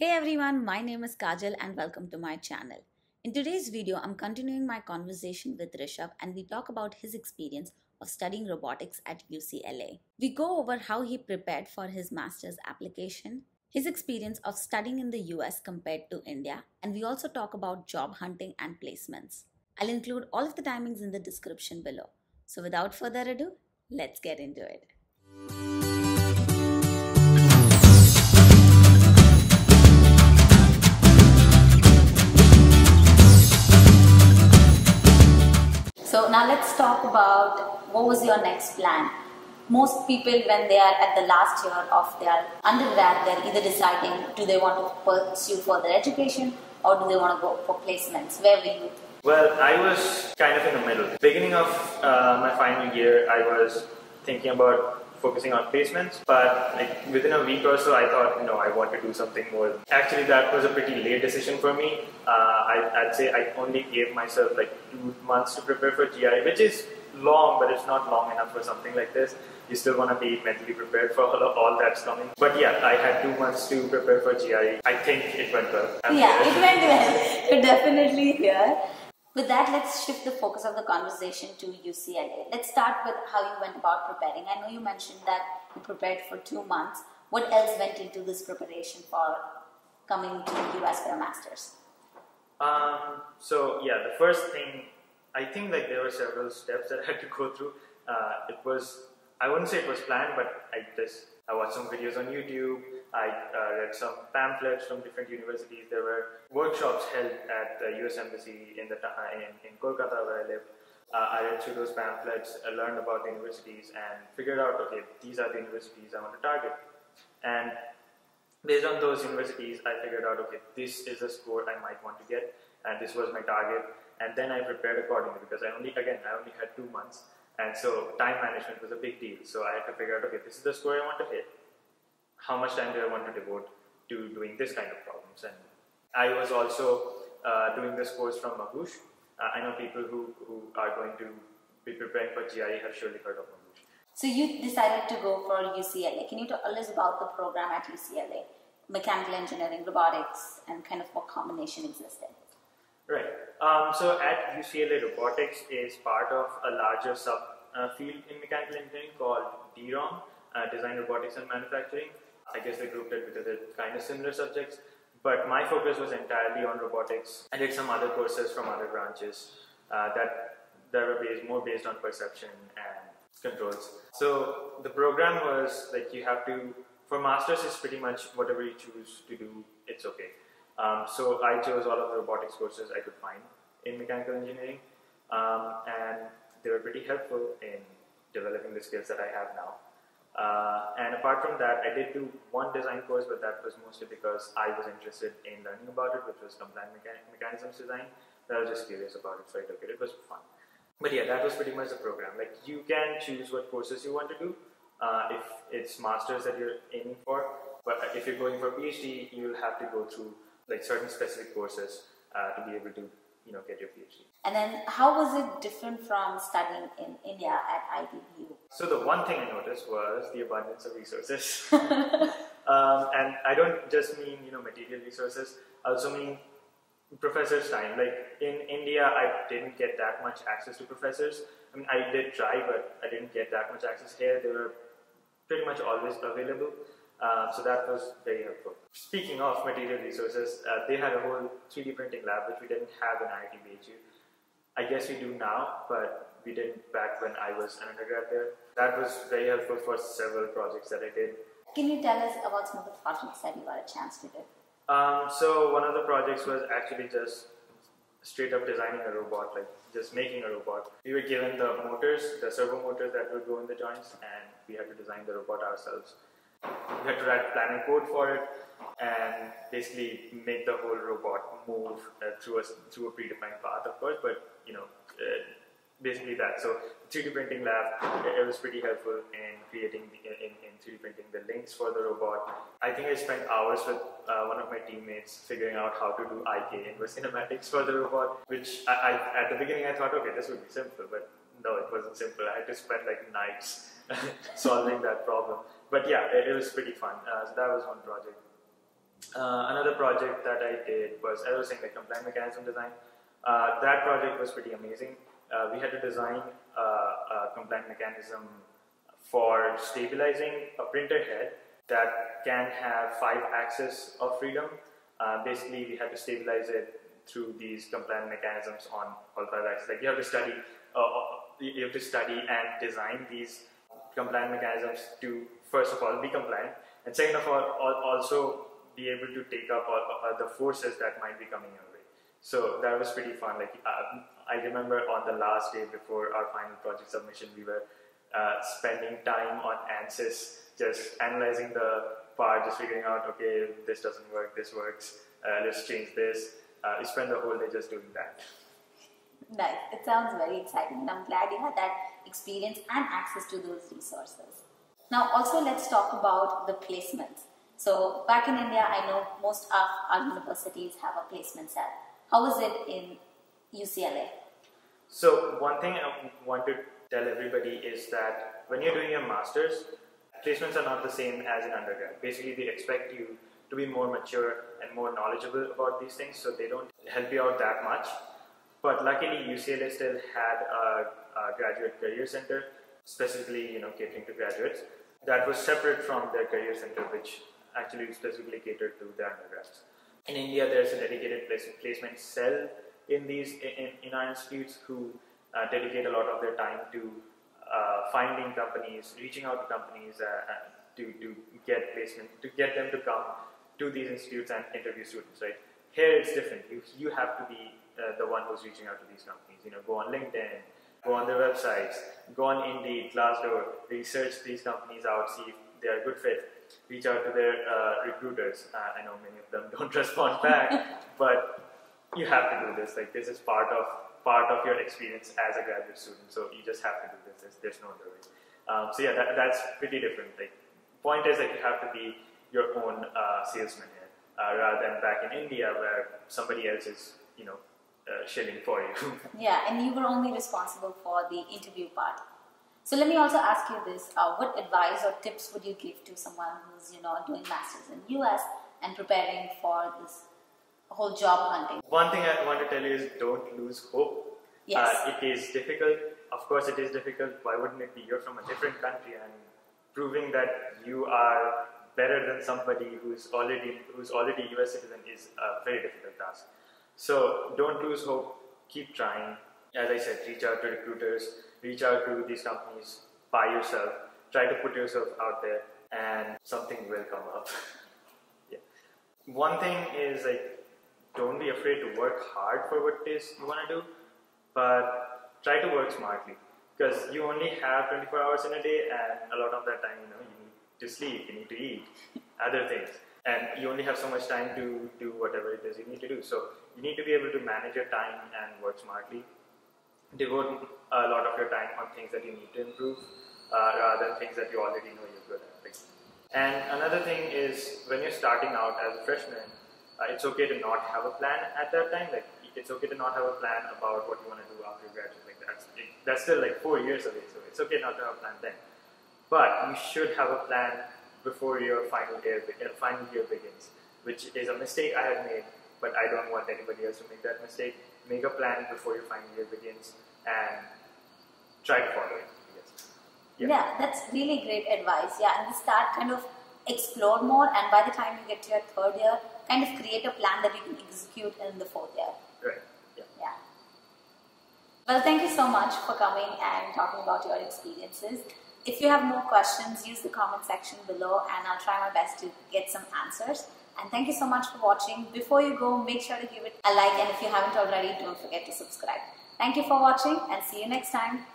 Hey everyone, my name is Kajal and welcome to my channel. In today's video, I'm continuing my conversation with Rishabh and we talk about his experience of studying robotics at UCLA. We go over how he prepared for his master's application, his experience of studying in the US compared to India, and we also talk about job hunting and placements. I'll include all of the timings in the description below. So without further ado, let's get into it. So now let's talk about what was your next plan. Most people, when they are at the last year of their undergrad, they're either deciding do they want to pursue further education or do they want to go for placements. Where were you? Well, I was kind of in the middle. Beginning of my final year, I was thinking about focusing on placements, but like within a week or so, I thought, no, I want to do something more. Actually, that was a pretty late decision for me. I'd say I only gave myself like 2 months to prepare for GRE, which is long, but it's not long enough for something like this. You still want to be mentally prepared for all that's coming. But yeah, I had 2 months to prepare for GRE. I think it went well. It went well. You're definitely here. With that, let's shift the focus of the conversation to UCLA. Let's start with how you went about preparing. I know you mentioned that you prepared for 2 months. What else went into this preparation for coming to the US for a master's? So yeah, the first thing, I think like there were several steps that I had to go through. I wouldn't say it was planned, but I watched some videos on YouTube. I read some pamphlets from different universities. There were workshops held at the US Embassy in Kolkata, where I live. I read through those pamphlets, learned about the universities, and figured out, okay, these are the universities I want to target. And based on those universities, I figured out, okay, this is the score I might want to get, and this was my target. And then I prepared accordingly because I only had 2 months. And so time management was a big deal. So I had to figure out, okay, this is the score I want to hit. How much time do I want to devote to doing this kind of problems? And I was also doing this course from Magoosh. I know people who are going to be preparing for GRE have surely heard of Magoosh. So you decided to go for UCLA. Can you tell us about the program at UCLA? Mechanical engineering, robotics, and kind of what combination existed? Right. So at UCLA, robotics is part of a larger sub-field in mechanical engineering called DROM, Design, Robotics and Manufacturing. I guess they grouped it because they're kind of similar subjects, but my focus was entirely on robotics. I did some other courses from other branches that were more based on perception and controls. So the program was like you have to, for masters it's pretty much whatever you choose to do, it's okay. So I chose all of the robotics courses I could find in mechanical engineering, and they were pretty helpful in developing the skills that I have now. And apart from that, I did do one design course, but that was mostly because I was interested in learning about it, which was compliant mechanisms design. But I was just curious about it, so I took it. It was fun. But yeah, that was pretty much the program. Like you can choose what courses you want to do if it's masters that you're aiming for. But if you're going for a PhD, you'll have to go through like certain specific courses to be able to get your PhD. And then how was it different from studying in India at IIT BHU? So the one thing I noticed was the abundance of resources. And I don't just mean material resources, I also mean professors' time. Like in India, I didn't get that much access to professors. I mean, I did try, but I didn't get that much access here. They were pretty much always available. So that was very helpful. Speaking of material resources, they had a whole 3D printing lab which we didn't have in IIT BHU. I guess we do now, but we didn't back when I was an undergrad there. That was very helpful for several projects that I did. Can you tell us about some of the projects that you got a chance to do? So one of the projects was actually just straight up designing a robot, like just making a robot. We were given the motors, the servo motors that would go in the joints, and we had to design the robot ourselves. We had to write plan and code for it and basically make the whole robot move through a predefined path, of course, but basically that. So 3D printing lab, it was pretty helpful in creating, in 3D printing the links for the robot. I think I spent hours with one of my teammates figuring out how to do IK, inverse kinematics, for the robot, which I at the beginning I thought, okay, this would be simple, but no, it wasn't simple. I had to spend like nights solving that problem. But yeah, it was pretty fun. So that was one project. Another project that I did was, I was saying, like, compliant mechanism design. That project was pretty amazing. We had to design a compliant mechanism for stabilizing a printer head that can have 5 axes of freedom. Basically, we had to stabilize it through these compliant mechanisms on all 5 axes. Like, you have to study and design these compliant mechanisms to, first of all, be compliant, and second of all, also be able to take up all the forces that might be coming your way. So that was pretty fun. Like, I remember on the last day before our final project submission, we were spending time on Ansys, just analyzing the part, just figuring out, okay, this doesn't work, this works, let's change this. We spent the whole day just doing that. Nice. It sounds very exciting, and I'm glad you had that experience and access to those resources. Now also let's talk about the placements. So back in India, I know most of our universities have a placement cell. How is it in UCLA? So one thing I want to tell everybody is that when you're doing your master's, placements are not the same as in undergrad. Basically, they expect you to be more mature and more knowledgeable about these things, so they don't help you out that much. But luckily, UCLA still had a graduate career center, specifically, you know, catering to graduates. That was separate from their career center, which actually specifically catered to the undergrads. In India, there's a dedicated placement cell in these in our institutes who dedicate a lot of their time to finding companies, reaching out to companies to get placement, to get them to come to these institutes and interview students. Right here, it's different. You have to be the one who's reaching out to these companies. You know, go on LinkedIn, go on their websites, go on Indeed, Glassdoor, research these companies out, see if they are a good fit, reach out to their recruiters. I know many of them don't respond back, but you have to do this. Like, this is part of your experience as a graduate student, so you just have to do this. There's no other way. So yeah, that's pretty different. Like, point is that you have to be your own salesman here, rather than back in India where somebody else is, you know, shilling for you. Yeah, and you were only responsible for the interview part. So let me also ask you this, what advice or tips would you give to someone who's, you know, doing masters in US and preparing for this whole job hunting? One thing I want to tell you is don't lose hope. Yes. It is difficult. Of course it is difficult. Why wouldn't it be? You're from a different country, and proving that you are better than somebody who's already a US citizen is a very difficult task. So don't lose hope, keep trying. As I said, reach out to recruiters, reach out to these companies by yourself, try to put yourself out there, and something will come up. Yeah. One thing is, like, don't be afraid to work hard for what it is you want to do, but try to work smartly, because you only have 24 hours in a day, and a lot of that time, you know, you need to sleep, you need to eat, other things. And you only have so much time to do whatever it is you need to do. So you need to be able to manage your time and work smartly. Devote a lot of your time on things that you need to improve, rather than things that you already know you're good at. And another thing is, when you're starting out as a freshman, it's okay to not have a plan at that time. Like, it's okay to not have a plan about what you want to do after you graduate. Like, that's still like 4 years away, so it's okay not to have a plan then. But you should have a plan before your final year begins, which is a mistake I have made, but I don't want anybody else to make that mistake. Make a plan before your final year begins and try to follow it. Yes. Yeah, that's really great advice. Yeah, and start, kind of explore more, and by the time you get to your 3rd year, kind of create a plan that you can execute in the 4th year. Right. Yeah. Yeah. Well, thank you so much for coming and talking about your experiences. If you have more questions, use the comment section below, and I'll try my best to get some answers. And thank you so much for watching. Before you go, make sure to give it a like, and if you haven't already, don't forget to subscribe. Thank you for watching, and see you next time.